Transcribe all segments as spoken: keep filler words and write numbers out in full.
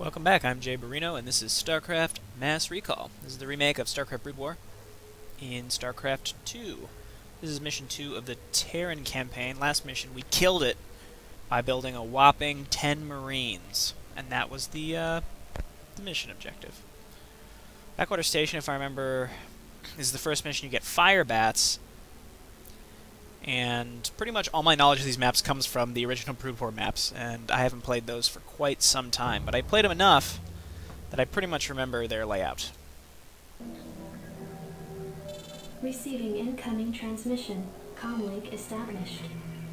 Welcome back, I'm Jayborino, and this is StarCraft Mass Recall. This is the remake of StarCraft Brood War in StarCraft two. This is Mission two of the Terran campaign. Last mission, we killed it by building a whopping ten Marines, and that was the, uh, the mission objective. Backwater Station, if I remember, is the first mission you get fire bats, and pretty much all my knowledge of these maps comes from the original Provport maps, and I haven't played those for quite some time, but I played them enough that I pretty much remember their layout. Receiving incoming transmission. Comlink established.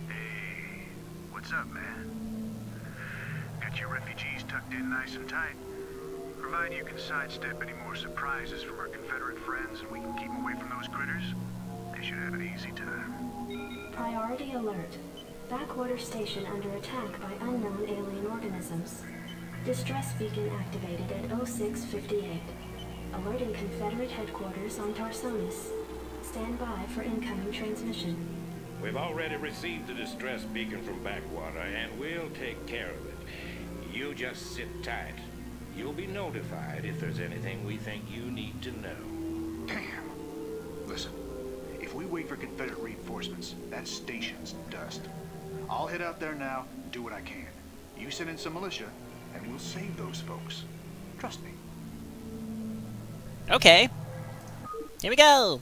Hey, what's up, man? Got your refugees tucked in nice and tight? Provided you can sidestep any more surprises from our Confederate friends and we can keep them away from those critters, they should have an easy time. Priority alert. Backwater Station under attack by unknown alien organisms. Distress beacon activated at oh six fifty-eight. Alerting Confederate headquarters on Tarsonis. Stand by for incoming transmission. We've already received the distress beacon from Backwater, and we'll take care of it. You just sit tight. You'll be notified if there's anything we think you need to know. Damn. Listen. If we wait for Confederate reinforcements, that station's dust. I'll head out there now, do what I can. You send in some militia, and we'll save those folks. Trust me. Okay. Here we go!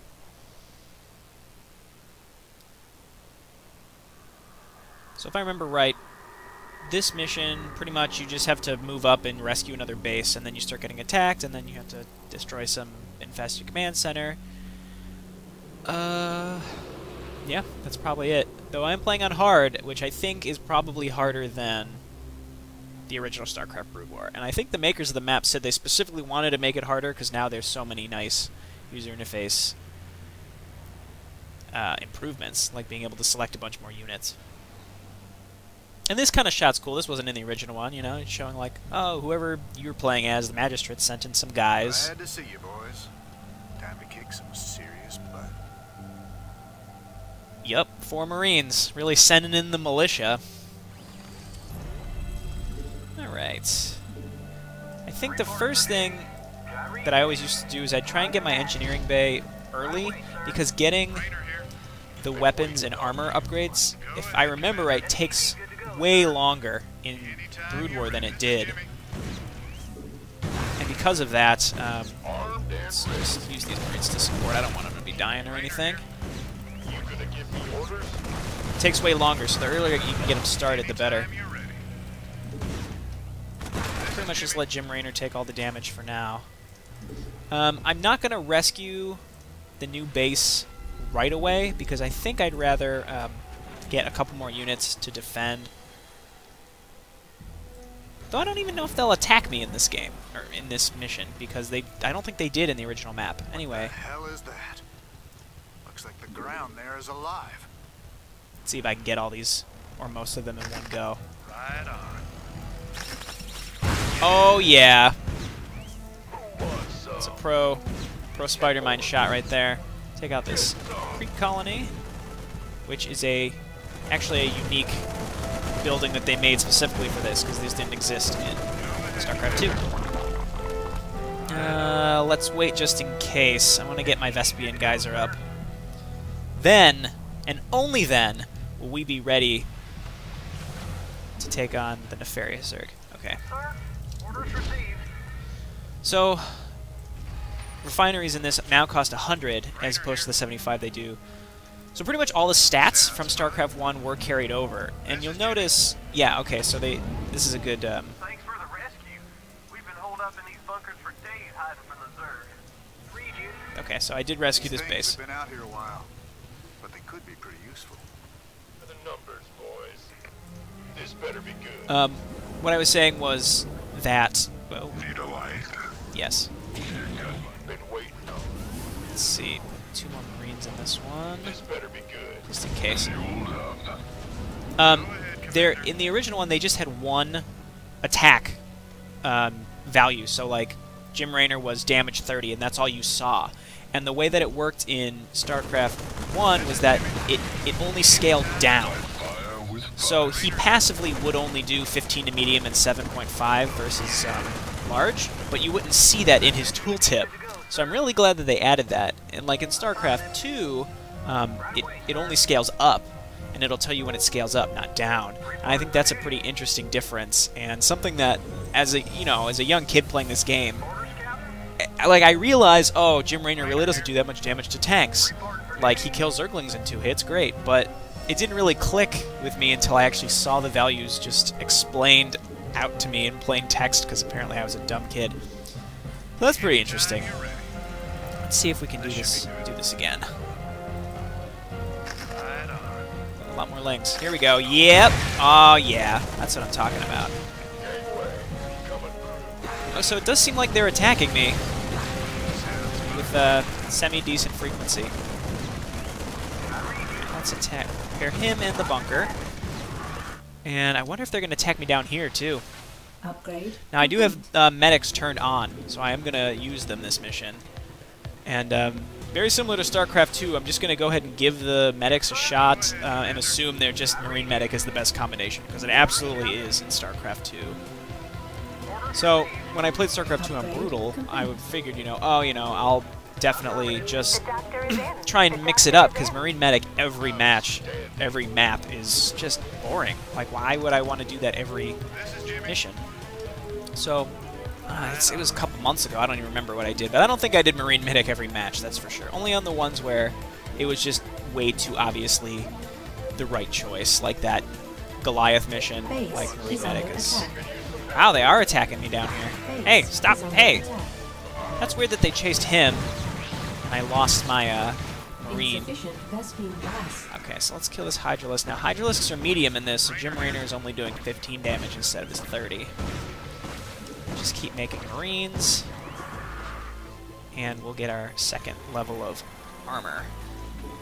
So if I remember right, this mission, pretty much you just have to move up and rescue another base, and then you start getting attacked, and then you have to destroy some infested command center. Uh, yeah, that's probably it. Though I'm playing on hard, which I think is probably harder than the original StarCraft Brood War. And I think the makers of the map said they specifically wanted to make it harder because now there's so many nice user interface uh, improvements, like being able to select a bunch more units. And this kind of shot's cool. This wasn't in the original one, you know, it's showing like, oh, whoever you were playing as, the Magistrate, sent in some guys. Glad to see you, boys. Time to kick some serious butt. Yep, four Marines. Really sending in the militia. Alright. I think the first thing that I always used to do is I'd try and get my engineering bay early, because getting the weapons and armor upgrades, if I remember right, takes way longer in Brood War than it did. And because of that, um, let's just use these Marines to support. I don't want them to be dying or anything. It takes way longer, so the earlier you can get them started, the better. Pretty much just let Jim Raynor take all the damage for now. Um, I'm not going to rescue the new base right away, because I think I'd rather um, get a couple more units to defend. Though I don't even know if they'll attack me in this game, or in this mission, because they I don't think they did in the original map. Anyway. What the hell is that? Looks like the ground there is alive. Let's see if I can get all these, or most of them in one go. Right on. Oh yeah. It's a pro, pro Spider-Man shot right there. Take out this Creek Colony, which is a, actually a unique building that they made specifically for this, because these didn't exist in StarCraft two. Uh, let's wait just in case. I want to get my Vespian Geyser up. Then, and only then, will we be ready to take on the nefarious Zerg. Okay. So, refineries in this now cost one hundred as opposed to the seventy-five they do. So pretty much all the stats from StarCraft one were carried over. And you'll notice, yeah, okay, so they, this is a good... Um, thanks for the rescue. We've been holed up in these bunkers for days hiding from the Zerg. Free you. Okay, so I did rescue this base. Been out here a while. Could be pretty useful. For the numbers, boys. This better be good. Um, what I was saying was that. Well, need a light. Yes. Been waiting on. Let's see. Two more Marines in this one. This better be good. Just in case. Um, there in the original one they just had one attack um, value. So like, Jim Raynor was damage thirty, and that's all you saw. And the way that it worked in StarCraft one was that it, it only scaled down. So he passively would only do fifteen to medium and seven point five versus um, large, but you wouldn't see that in his tooltip. So I'm really glad that they added that. And like in StarCraft two, um, it, it only scales up, and it'll tell you when it scales up, not down. And I think that's a pretty interesting difference, and something that, as a you know, as a young kid playing this game, like I realize, oh, Jim Raynor really doesn't do that much damage to tanks. Like, he kills Zerglings in two hits, great, but it didn't really click with me until I actually saw the values just explained out to me in plain text, because apparently I was a dumb kid. So that's pretty interesting. Let's see if we can do this, do this again. A lot more links. Here we go. Yep. Oh, yeah. That's what I'm talking about. Oh, so it does seem like they're attacking me with a semi-decent frequency. Let's attack. Prepare him and the bunker. And I wonder if they're going to attack me down here, too. Upgrade. Now, I do have uh, medics turned on, so I am going to use them this mission. And, um... very similar to StarCraft two, I'm just going to go ahead and give the medics a shot uh, and assume they're just Marine Medic is the best combination, because it absolutely is in StarCraft two. So, when I played StarCraft two on Brutal, I figured, you know, oh, you know, I'll definitely just try and mix it up, because Marine Medic every match, every map is just boring. Like, why would I want to do that every mission? So... Uh, it's, it was a couple months ago, I don't even remember what I did, but I don't think I did Marine Medic every match, that's for sure. Only on the ones where it was just way too obviously the right choice, like that Goliath mission, Base. like Marine He's Medic is... Attack. Wow, they are attacking me down here. Base. Hey, stop! Hey! Attack. That's weird that they chased him, and I lost my uh, Marine. Okay, so let's kill this Hydralisk. Now, Hydralisks are medium in this, so Jim Raynor is only doing fifteen damage instead of his thirty. Just keep making Marines, and we'll get our second level of armor,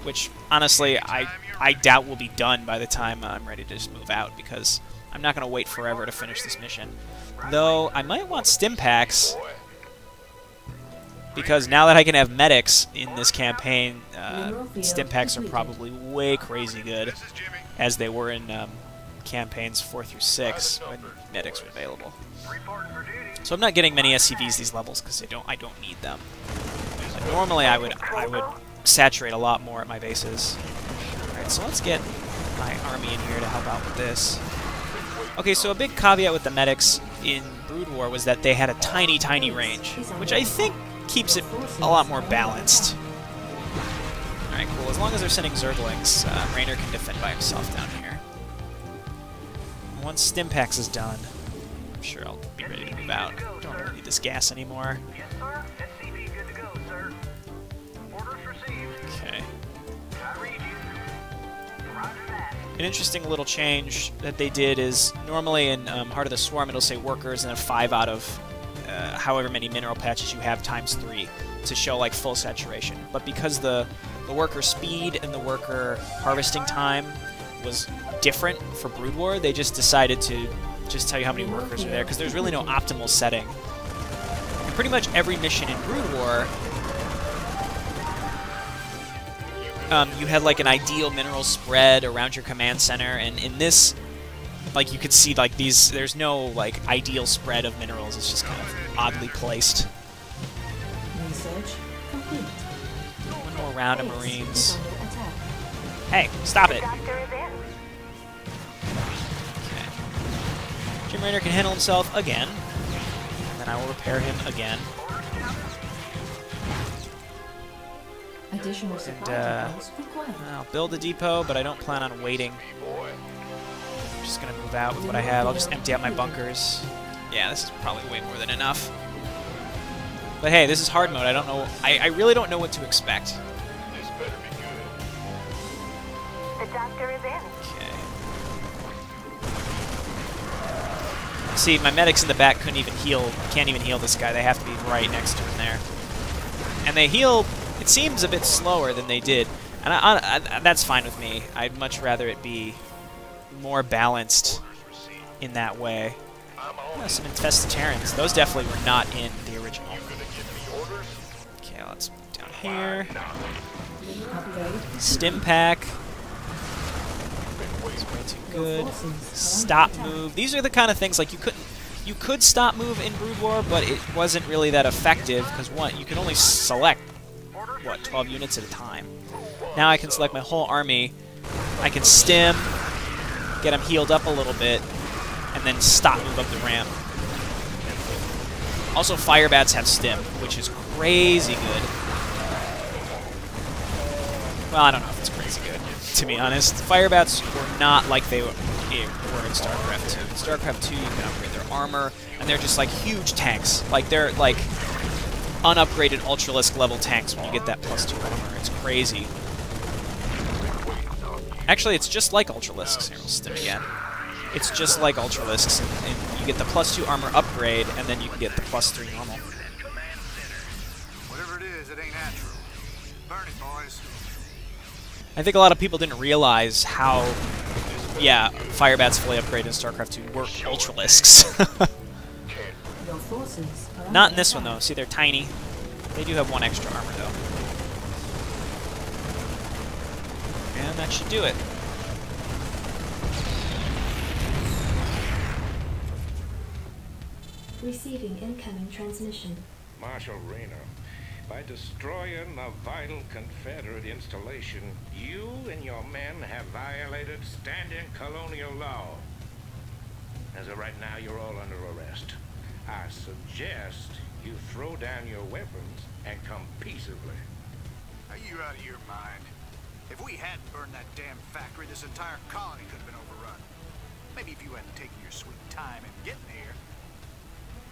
which honestly I I doubt will be done by the time I'm ready to just move out, because I'm not going to wait forever to finish this mission. Though I might want Stimpacks, because now that I can have medics in this campaign, uh, Stimpacks are probably way crazy good, as they were in um, campaigns four through six when medics were available. So I'm not getting many S C Vs these levels because I don't I don't need them. But normally I would I would saturate a lot more at my bases. All right, so let's get my army in here to help out with this. Okay, so a big caveat with the medics in Brood War was that they had a tiny tiny range, which I think keeps it a lot more balanced. All right, cool. As long as they're sending Zerglings, uh, Raynor can defend by himself down here. Once Stimpax is done, I'm sure I'll be ready to move out. Don't really need this gas anymore. Okay. An interesting little change that they did is normally in um, Heart of the Swarm it'll say workers and then five out of uh, however many mineral patches you have times three to show like full saturation. But because the, the worker speed and the worker harvesting time was different for Brood War, they just decided to just tell you how many workers are there, because there's really no optimal setting. And pretty much every mission in Brood War, um, you had like an ideal mineral spread around your command center, and in this, like you could see like these, there's no like ideal spread of minerals, it's just kind of oddly placed. Research complete. One more round of Marines. Hey, stop it! Okay. Jim Raynor can handle himself again, and then I will repair him again. Additional and uh, I'll build a depot, but I don't plan on waiting. I'm just gonna move out with what I have. I'll just empty out my bunkers. Yeah, this is probably way more than enough. But hey, this is hard mode. I don't know. I, I really don't know what to expect. The doctor is in. Okay. See, my medics in the back couldn't even heal, can't even heal this guy. They have to be right next to him there. And they heal, it seems, a bit slower than they did. And I, I, I, that's fine with me. I'd much rather it be more balanced in that way. Oh, some Infestatarans. Those definitely were not in the original. Okay, let's move down here. Stimpack. way too good. Stop move. These are the kind of things like you couldn't. You could stop move in Brood War, but it wasn't really that effective because one, you can only select what twelve units at a time. Now I can select my whole army. I can stim, get them healed up a little bit, and then stop move up the ramp. Also, fire bats have stim, which is crazy good. Well, I don't know if it's crazy good, to be honest. Fire bats were not like they were in StarCraft two. In StarCraft two, you can upgrade their armor, and they're just like huge tanks. Like, they're like unupgraded Ultralisk level tanks when you get that plus two armor. It's crazy. Actually, it's just like Ultralisks. Here, we'll stim again. It's just like Ultralisks, and, and you get the plus two armor upgrade, and then you can get the plus three normal. Whatever it is, it ain't natural. Burn it, boys. I think a lot of people didn't realize how, yeah, fire bats fully upgraded in StarCraft two were Ultralisks. Not in this one though. See, they're tiny. They do have one extra armor though, and that should do it. Receiving incoming transmission. Marshal Raynor, by destroying a vital Confederate installation, you and your men have violated standing colonial law. As of right now, you're all under arrest. I suggest you throw down your weapons and come peaceably. Are you out of your mind? If we hadn't burned that damn factory, this entire colony could have been overrun. Maybe if you hadn't taken your sweet time in getting here.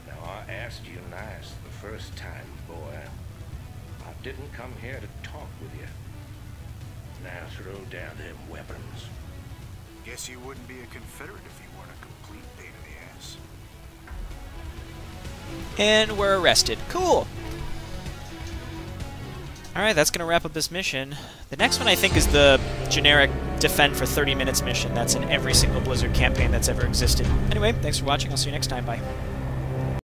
Now, I asked you nice the first time, boy. I didn't come here to talk with you. Now throw down them weapons. Guess you wouldn't be a Confederate if you weren't a complete pain in the ass. And we're arrested. Cool! Alright, that's gonna wrap up this mission. The next one, I think, is the generic defend for thirty minutes mission that's in every single Blizzard campaign that's ever existed. Anyway, thanks for watching. I'll see you next time. Bye.